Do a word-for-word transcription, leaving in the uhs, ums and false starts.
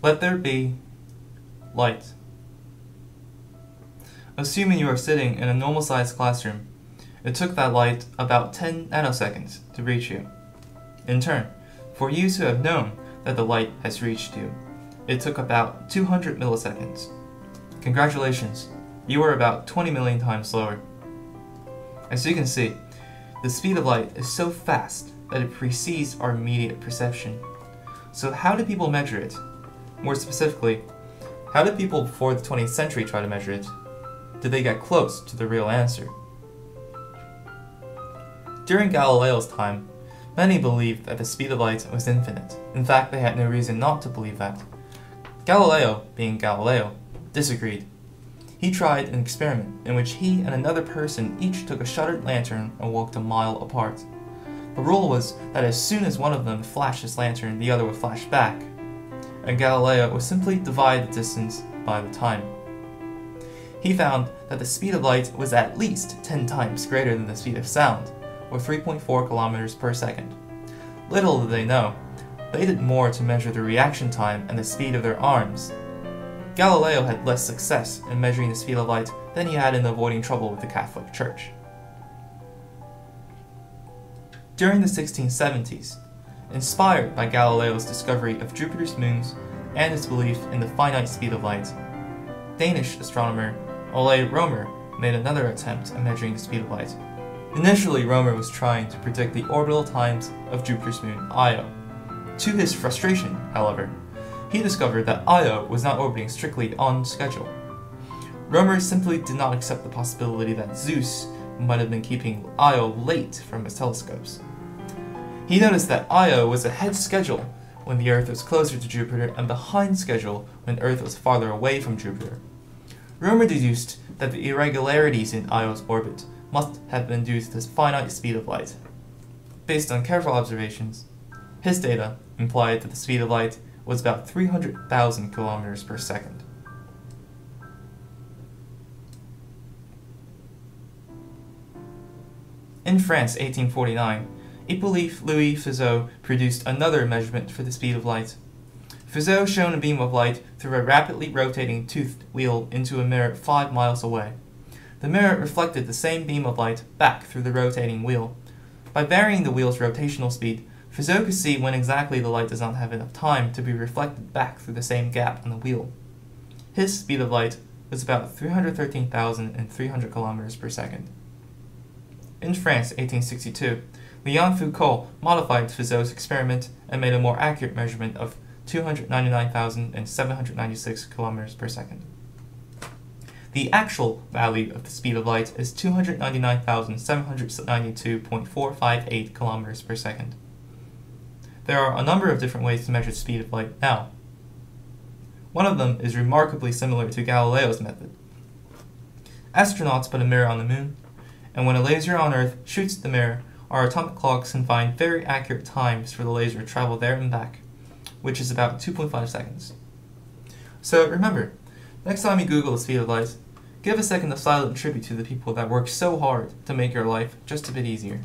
Let there be light. Assuming you are sitting in a normal sized classroom, it took that light about ten nanoseconds to reach you. In turn, for you to have known that the light has reached you, it took about two hundred milliseconds. Congratulations, you are about twenty million times slower. As you can see, the speed of light is so fast that it precedes our immediate perception. So how do people measure it? More specifically, how did people before the twentieth century try to measure it? Did they get close to the real answer? During Galileo's time, many believed that the speed of light was infinite. In fact, they had no reason not to believe that. Galileo, being Galileo, disagreed. He tried an experiment in which he and another person each took a shuttered lantern and walked a mile apart. The rule was that as soon as one of them flashed his lantern, the other would flash back, and Galileo would simply divide the distance by the time. He found that the speed of light was at least ten times greater than the speed of sound, or three point four kilometers per second. Little did they know, they did more to measure the reaction time and the speed of their arms. Galileo had less success in measuring the speed of light than he had in avoiding trouble with the Catholic Church. During the sixteen seventies, inspired by Galileo's discovery of Jupiter's moons and his belief in the finite speed of light, Danish astronomer Ole Roemer made another attempt at measuring the speed of light. Initially, Roemer was trying to predict the orbital times of Jupiter's moon Io. To his frustration, however, he discovered that Io was not orbiting strictly on schedule. Roemer simply did not accept the possibility that Zeus might have been keeping Io late from his telescopes. He noticed that Io was ahead schedule when the Earth was closer to Jupiter and behind schedule when Earth was farther away from Jupiter. Roemer deduced that the irregularities in Io's orbit must have been due to the finite speed of light. Based on careful observations, his data implied that the speed of light was about three hundred thousand kilometers per second. In France, eighteen forty-nine, Hippolyte Louis Fizeau produced another measurement for the speed of light. Fizeau shone a beam of light through a rapidly rotating toothed wheel into a mirror five miles away. The mirror reflected the same beam of light back through the rotating wheel. By varying the wheel's rotational speed, Fizeau could see when exactly the light does not have enough time to be reflected back through the same gap on the wheel. His speed of light was about three hundred thirteen thousand three hundred kilometers per second. In France, eighteen sixty-two, Léon Foucault modified Fizeau's experiment and made a more accurate measurement of two hundred ninety-nine thousand seven hundred ninety-six kilometers per second. The actual value of the speed of light is two hundred ninety-nine thousand seven hundred ninety-two point four five eight kilometers per second. There are a number of different ways to measure the speed of light now. One of them is remarkably similar to Galileo's method. Astronauts put a mirror on the moon, and when a laser on Earth shoots the mirror, our atomic clocks can find very accurate times for the laser to travel there and back, which is about two point five seconds. So remember, next time you Google the speed of light, give a second of silent tribute to the people that work so hard to make your life just a bit easier.